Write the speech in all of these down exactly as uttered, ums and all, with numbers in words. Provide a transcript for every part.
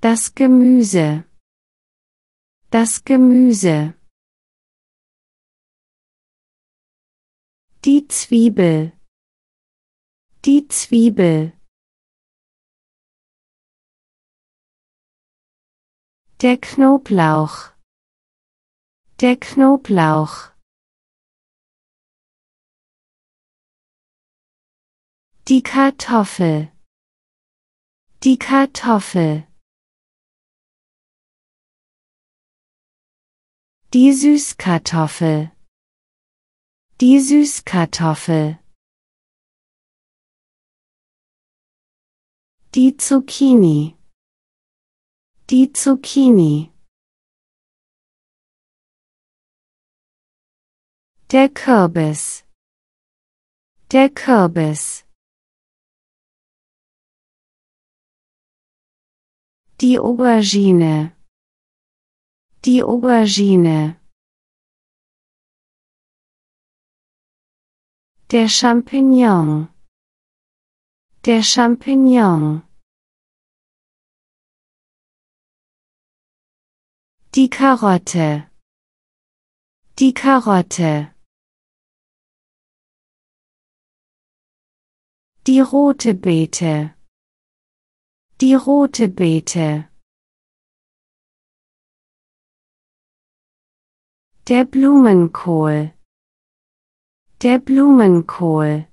Das Gemüse. Das Gemüse. Die Zwiebel. Die Zwiebel. Der Knoblauch. Der Knoblauch. Die Kartoffel. Die Kartoffel. Die Süßkartoffel. Die Süßkartoffel. Die Zucchini. Die Zucchini. Der Kürbis. Der Kürbis. Die Aubergine. Die Aubergine. Der Champignon. Der Champignon. Die Karotte. Die Karotte. Die rote Beete. Die rote Beete. Der Blumenkohl. Der Blumenkohl.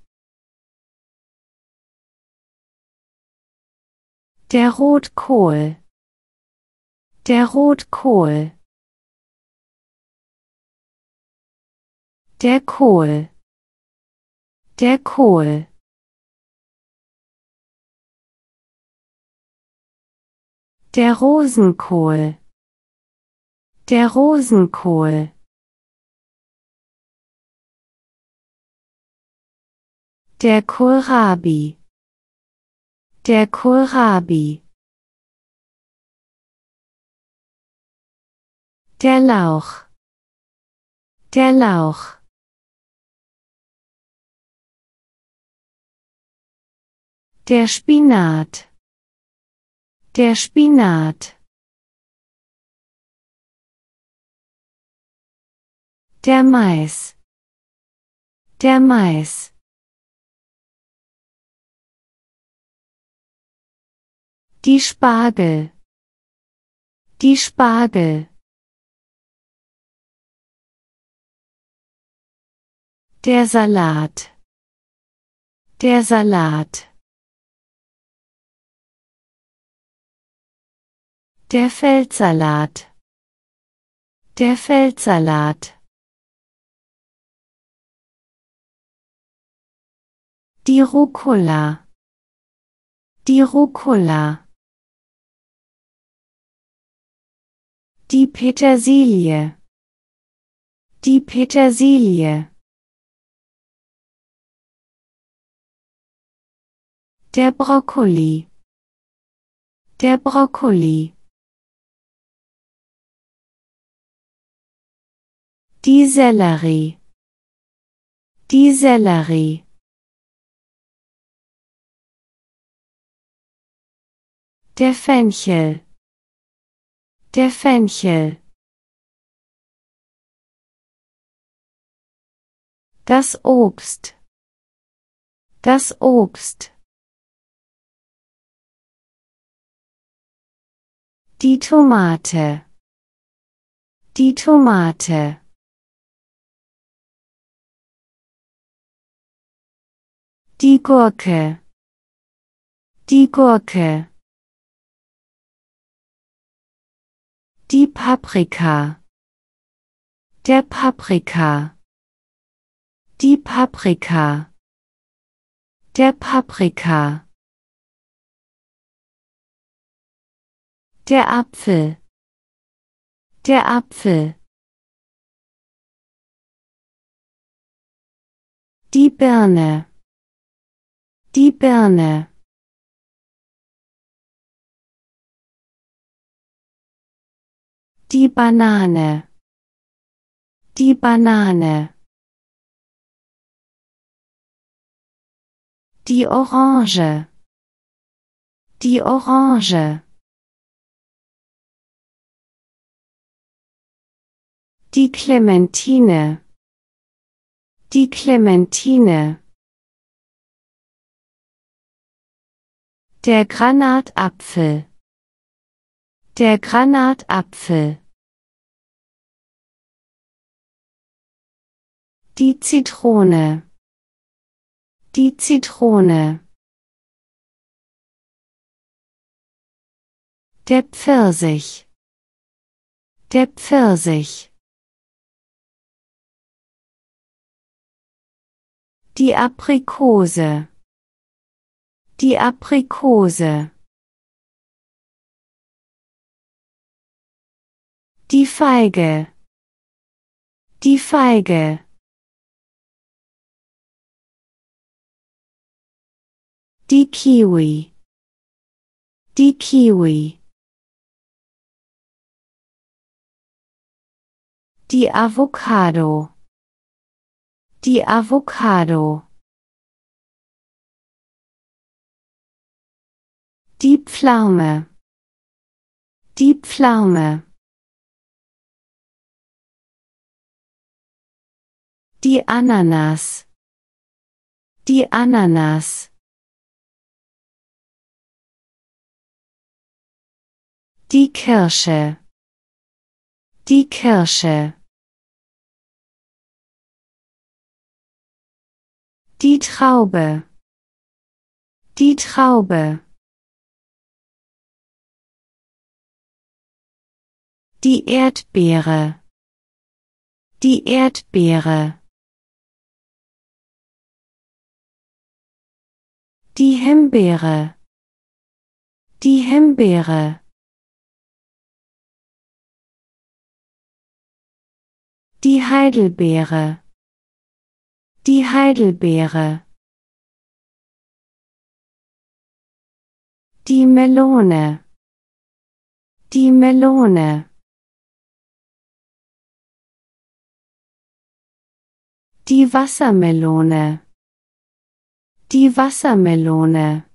Der Rotkohl. Der Rotkohl. Der Kohl. Der Kohl. Der Rosenkohl. Der Rosenkohl. Der Kohlrabi. Der Kohlrabi. Der Lauch. Der Lauch. Der Spinat. Der Spinat. Der Mais. Der Mais. Die Spargel. Die Spargel. Der Salat. Der Salat. Der Feldsalat. Der Feldsalat. Die Rucola. Die Rucola. Die Petersilie. Die Petersilie. Der Brokkoli. Der Brokkoli. Die Sellerie. Die Sellerie. Der Fenchel. Der Fenchel. Das Obst. Das Obst. Die Tomate. Die Tomate. Die Gurke. Die Gurke. Die Paprika. Der Paprika. Die Paprika. Der Paprika. Der Apfel. Der Apfel. Die Birne. Die Birne. Die Banane. Die Banane. Die Orange. Die Orange. Die Clementine. Die Clementine. Der Granatapfel. Der Granatapfel. Die Zitrone. Die Zitrone. Der Pfirsich. Der Pfirsich. Die Aprikose. Die Aprikose. Die Feige. Die Feige. Die Kiwi. Die Kiwi. Die Avocado. Die Avocado. Die Pflaume. Die Pflaume. Die Ananas. Die Ananas. Die Kirsche. Die Kirsche. Die Traube. Die Traube. Die Erdbeere. Die Erdbeere. Die Himbeere. Die Himbeere. Die Heidelbeere. Die Heidelbeere. Die Melone. Die Melone. Die Wassermelone. Die Wassermelone.